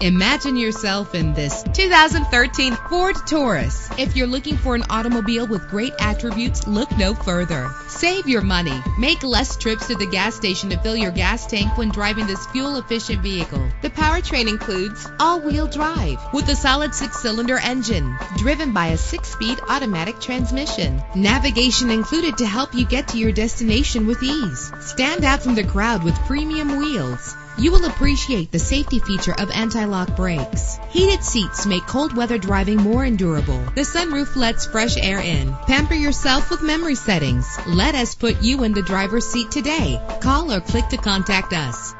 Imagine yourself in this 2013 Ford Taurus. If you're looking for an automobile with great attributes, look no further. Save your money. Make less trips to the gas station to fill your gas tank when driving this fuel-efficient vehicle. The powertrain includes all-wheel drive with a solid 6-cylinder engine driven by a 6-speed automatic transmission. Navigation included to help you get to your destination with ease. Stand out from the crowd with premium wheels. You will appreciate the safety feature of anti-lock brakes. Heated seats make cold weather driving more endurable. The sunroof lets fresh air in. Pamper yourself with memory settings. Let us put you in the driver's seat today. Call or click to contact us.